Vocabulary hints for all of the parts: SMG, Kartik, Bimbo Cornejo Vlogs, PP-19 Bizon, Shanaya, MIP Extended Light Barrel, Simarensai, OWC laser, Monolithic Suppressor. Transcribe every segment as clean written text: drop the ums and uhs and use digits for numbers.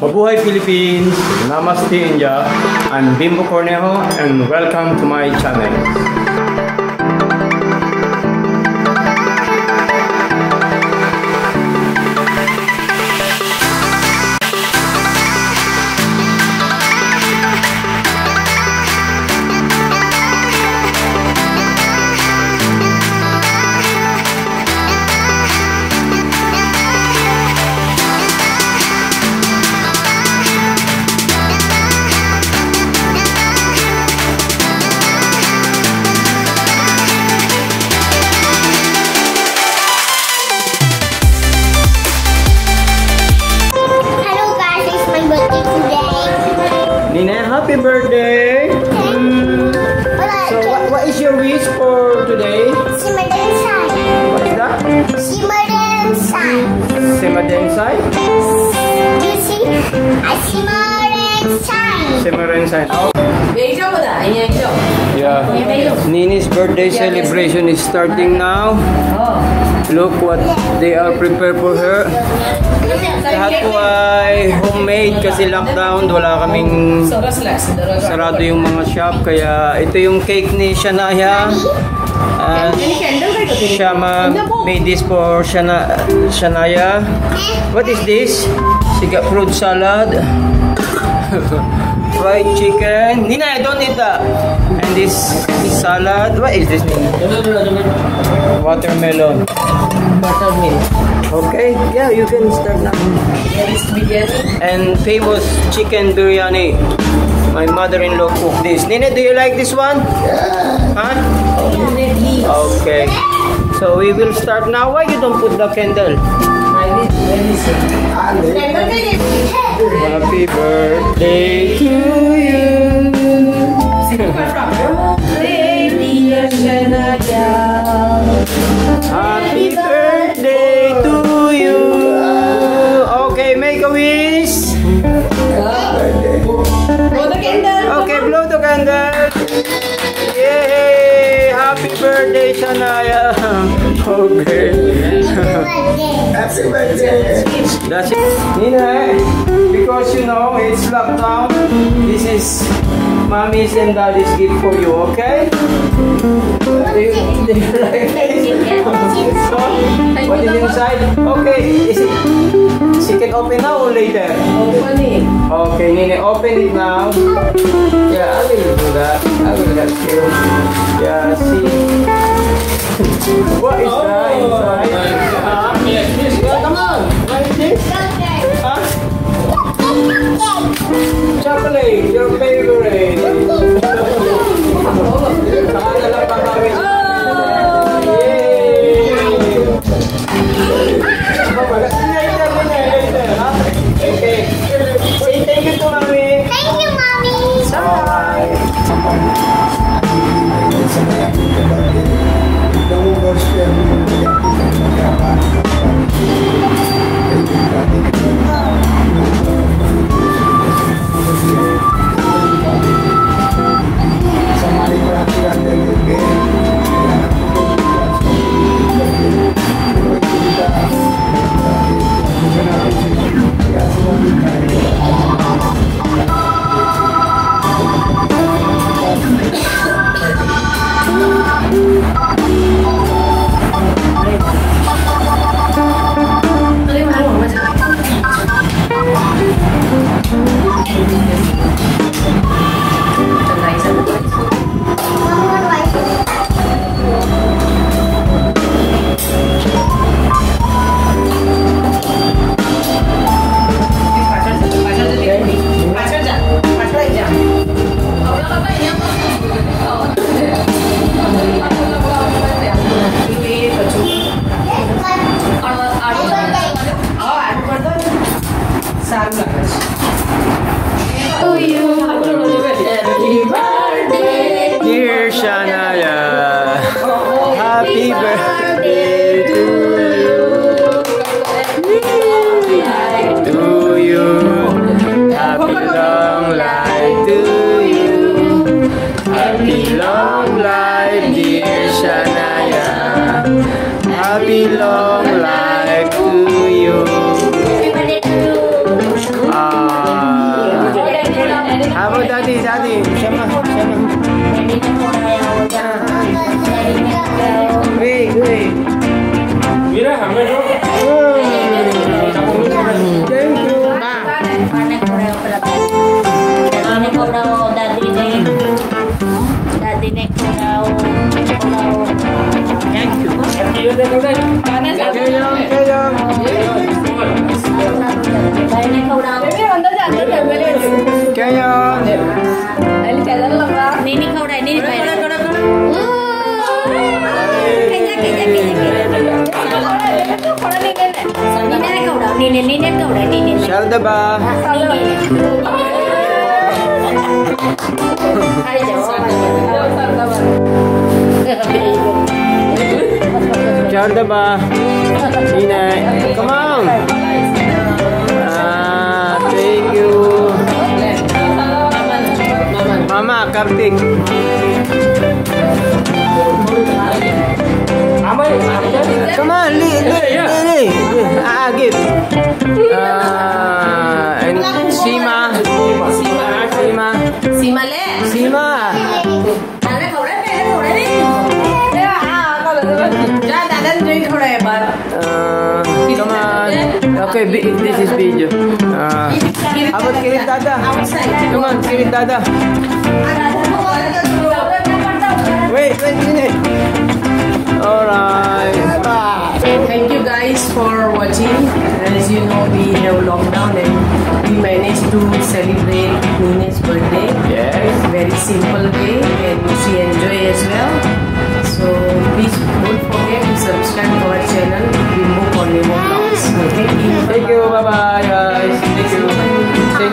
Mabuhay Philippines, Namaste India, I'm Bimbo Cornejo and welcome to my channel. Happy birthday! So, what is your wish for today? Simarensai. What is that? Simarensai. Simarensai? You see? Simarensai. Simarensai. Yeah. Nini's birthday celebration is starting now. Look what they are prepared for her. Lahat po ay homemade kasi lockdown, wala kaming sarado yung mga shop, kaya ito yung cake ni Shanaya. Shama made this for Shanaya. What is this? Siga fruit salad, fried chicken. Nina, I don't eat that. And this salad. What is this, Nina? Watermelon. Watermelon. Okay, yeah, you can start now. And famous chicken biryani. My mother-in-law cooked this. Nina, do you like this one? Yeah. Huh? Okay. So we will start now. Why you don't put the candle? Happy birthday to you. Happy birthday to you. Okay, make a wish. Blow the candle. Okay, blow the candle. Yay! Happy birthday, Shanaya. Okay. Happy birthday. That's it. Nina, because you know it's lockdown, this is Mommy's and Daddy's gift for you, okay? Do you like it? What is inside? Okay, is it? She can open now or later? Open it. Okay, Nene, open it now. Yeah, I will do that. I will help you. Yeah, see. What is that inside? Come on. What is this? Chocolate. Chocolate, your favorite. Long life to you. Daddy, llama. Güey. Mira, a ver, come on. Thank you. Mama Kartik. Come on, give. And Sima. Come on. Okay, this is video. How about Kirit Dada? Come on, Kirit Dada. Wait a minute. Alright. Thank you guys for watching. As you know, we have lockdown and we managed to celebrate Nina's birthday. Yes. Very simple way and she enjoy as well. So please don't forget to subscribe to our channel, Bimbo Cornejo Vlogs. Okay? Thank you, bye bye guys. Thank you. Say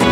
bye.